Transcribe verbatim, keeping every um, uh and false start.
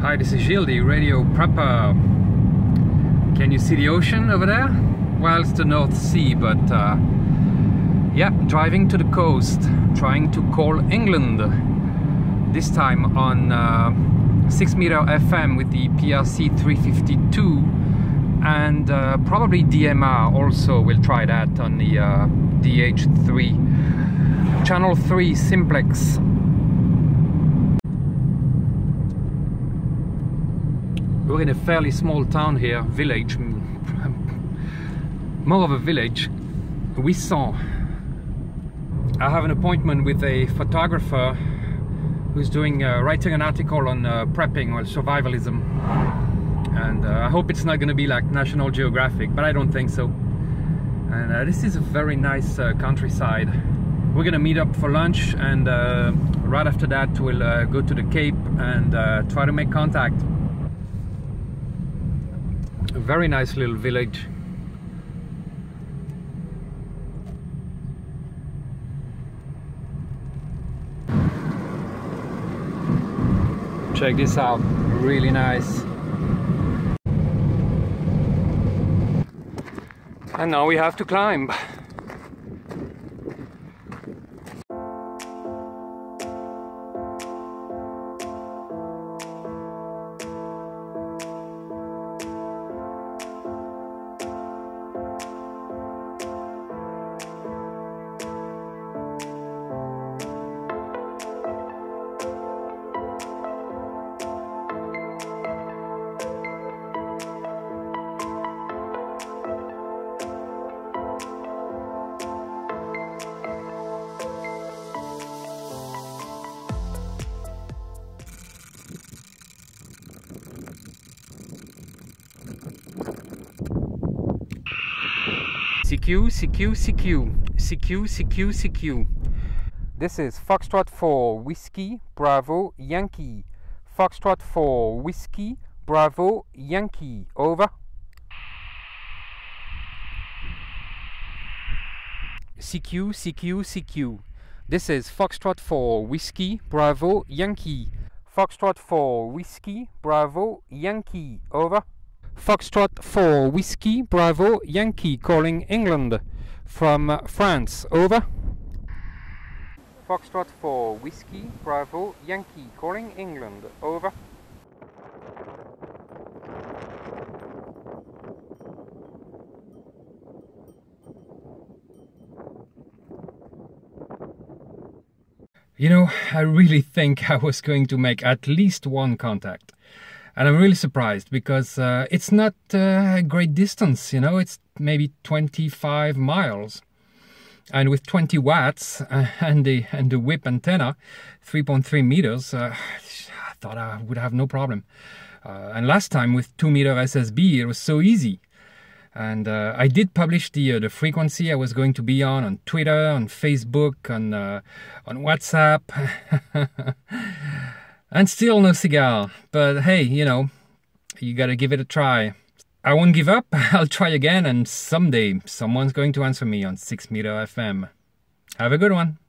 Hi, this is Gilles, the Radio Prepper. Can you see the ocean over there? Well, it's the North Sea, but uh, yeah, driving to the coast, trying to call England. This time on uh, six meter F M with the P R C three fifty-two, and uh, probably D M R also. We'll try that on the uh, D H three. Channel three simplex. We're in a fairly small town here, village, more of a village, Wissant. I have an appointment with a photographer who's doing uh, writing an article on uh, prepping or survivalism, and uh, I hope it's not going to be like National Geographic, but I don't think so. And uh, this is a very nice uh, countryside. We're going to meet up for lunch, and uh, right after that we'll uh, go to the Cape and uh, try to make contact. A very nice little village. Check this out, really nice. And now we have to climb. C Q, C Q, C Q, C Q, C Q, C Q. This is Foxtrot four Whiskey Bravo Yankee. Foxtrot four Whiskey Bravo Yankee. Over. C Q, C Q, C Q. This is Foxtrot four Whiskey Bravo Yankee. Foxtrot four Whiskey Bravo Yankee. Over. Foxtrot four Whiskey Bravo Yankee calling England from uh, France. Over. Foxtrot four Whiskey Bravo Yankee calling England. Over. You know, I really think I was going to make at least one contact. And I'm really surprised, because uh, it's not uh, a great distance, you know, it's maybe twenty-five miles. And with twenty watts uh, and, the, and the whip antenna, three point three meters, uh, I thought I would have no problem. Uh, and last time with two meter S S B, it was so easy. And uh, I did publish the, uh, the frequency I was going to be on, on Twitter, on Facebook, on, uh, on WhatsApp. And still no cigar, but hey, you know, you gotta give it a try. I won't give up, I'll try again, and someday someone's going to answer me on six meter F M. Have a good one.